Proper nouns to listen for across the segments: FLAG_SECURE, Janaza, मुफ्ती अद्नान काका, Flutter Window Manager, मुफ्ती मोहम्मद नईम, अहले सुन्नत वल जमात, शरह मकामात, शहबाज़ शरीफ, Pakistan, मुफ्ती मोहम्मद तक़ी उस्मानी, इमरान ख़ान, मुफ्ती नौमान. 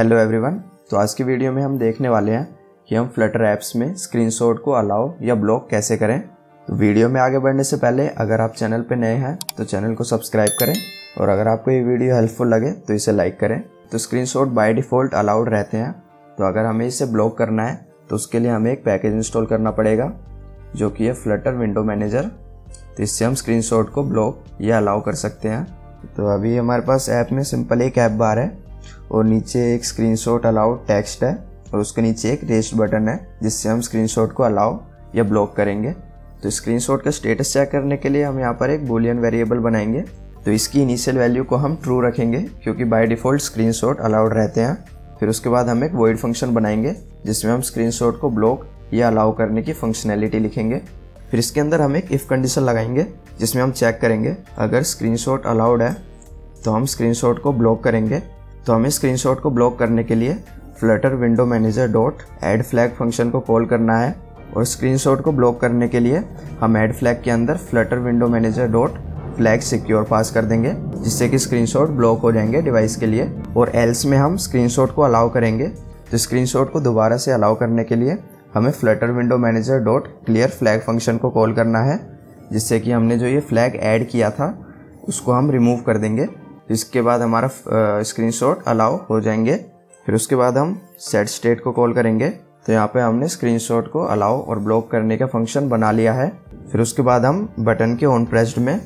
Hello everyone. तो आज की वीडियो में हम देखने वाले हैं कि हम फ्लटर ऐप्स में स्क्रीनशॉट को अलाउ या ब्लॉक कैसे करें। तो वीडियो में आगे बढ़ने से पहले अगर आप चैनल पर नए हैं तो चैनल को सब्सक्राइब करें और अगर आपको ये वीडियो हेल्पफुल लगे तो इसे लाइक करें। तो स्क्रीनशॉट बाय डिफ़ॉल्ट अलाउड रहते हैं, तो अगर हमें इसे ब्लॉक करना है तो उसके लिए हमें एक पैकेज इंस्टॉल करना पड़ेगा जो कि है फ्लटर विंडो मैनेजर। तो इससे हम स्क्रीनशॉट को ब्लॉक या अलाउ कर सकते हैं। तो अभी हमारे पास ऐप में सिंपल एक ऐप बार है और नीचे एक स्क्रीनशॉट अलाउड टेक्स्ट है और उसके नीचे एक रेस्ट बटन है जिससे हम स्क्रीनशॉट को अलाउ या ब्लॉक करेंगे। तो स्क्रीनशॉट का स्टेटस चेक करने के लिए हम यहाँ पर एक बूलियन वेरिएबल बनाएंगे। तो इसकी इनिशियल वैल्यू को हम ट्रू रखेंगे क्योंकि बाय डिफ़ॉल्ट स्क्रीनशॉट अलाउड रहते हैं। फिर उसके बाद हम एक वॉइड फंक्शन बनाएंगे जिसमें हम स्क्रीनशॉट को ब्लॉक या अलाउ करने की फंक्शनैलिटी लिखेंगे। फिर इसके अंदर हम एक इफ़ कंडीशन लगाएंगे जिसमें हम चेक करेंगे अगर स्क्रीनशॉट अलाउड है तो हम स्क्रीनशॉट को ब्लॉक करेंगे। तो हमें स्क्रीनशॉट को ब्लॉक करने के लिए Flutter window manager dot add flag function को कॉल करना है और स्क्रीनशॉट को ब्लॉक करने के लिए हम ऐड फ्लैग के अंदर Flutter window manager dot flag secure pass कर देंगे जिससे कि स्क्रीनशॉट ब्लॉक हो जाएंगे डिवाइस के लिए। और एल्स में हम स्क्रीनशॉट को अलाउ करेंगे। तो स्क्रीनशॉट को दोबारा से अलाउ करने के लिए हमें Flutter window manager dot clear flag function को कॉल करना है जिससे कि हमने जो ये फ्लैग ऐड किया था उसको हम रिमूव कर देंगे। इसके बाद हमारा स्क्रीनशॉट अलाउ हो जाएंगे। फिर उसके बाद हम सेट स्टेट को कॉल करेंगे। तो यहाँ पे हमने स्क्रीनशॉट को अलाउ और ब्लॉक करने का फंक्शन बना लिया है। फिर उसके बाद हम बटन के ऑन प्रेस्ड में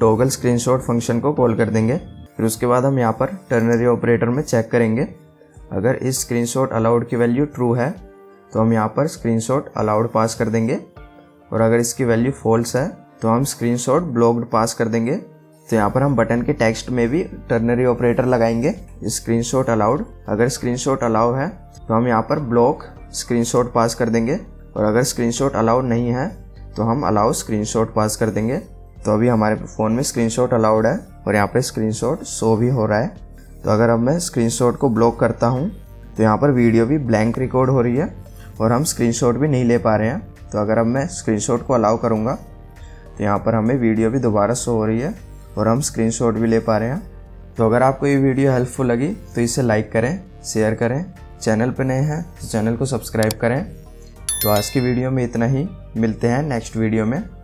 टॉगल स्क्रीनशॉट फंक्शन को कॉल कर देंगे। फिर उसके बाद हम यहाँ पर टर्नरी ऑपरेटर में चेक करेंगे अगर इस स्क्रीनशॉट अलाउड की वैल्यू ट्रू है तो हम यहाँ पर स्क्रीनशॉट अलाउड पास कर देंगे और अगर इसकी वैल्यू फॉल्स है तो हम स्क्रीनशॉट ब्लॉक्ड पास कर देंगे। तो यहाँ पर हम बटन के टेक्स्ट में भी टर्नरी ऑपरेटर लगाएंगे स्क्रीनशॉट अलाउड। अगर स्क्रीनशॉट अलाउ है तो हम यहाँ पर ब्लॉक स्क्रीनशॉट पास कर देंगे और अगर स्क्रीनशॉट अलाउड नहीं है तो हम अलाउ स्क्रीनशॉट पास कर देंगे। तो अभी हमारे फ़ोन में स्क्रीनशॉट अलाउड है और यहाँ पर स्क्रीनशॉट शो भी हो रहा है। तो अगर अब मैं स्क्रीनशॉट को ब्लॉक करता हूँ तो यहाँ पर वीडियो भी ब्लैंक रिकॉर्ड हो रही है और हम स्क्रीनशॉट भी नहीं ले पा रहे हैं। तो अगर अब मैं स्क्रीनशॉट को अलाउ करूँगा तो यहाँ पर हमें वीडियो भी दोबारा शो हो रही है और हम स्क्रीनशॉट भी ले पा रहे हैं। तो अगर आपको ये वीडियो हेल्पफुल लगी तो इसे लाइक करें, शेयर करें। चैनल पर नए हैं तो चैनल को सब्सक्राइब करें। तो आज की वीडियो में इतना ही, मिलते हैं नेक्स्ट वीडियो में।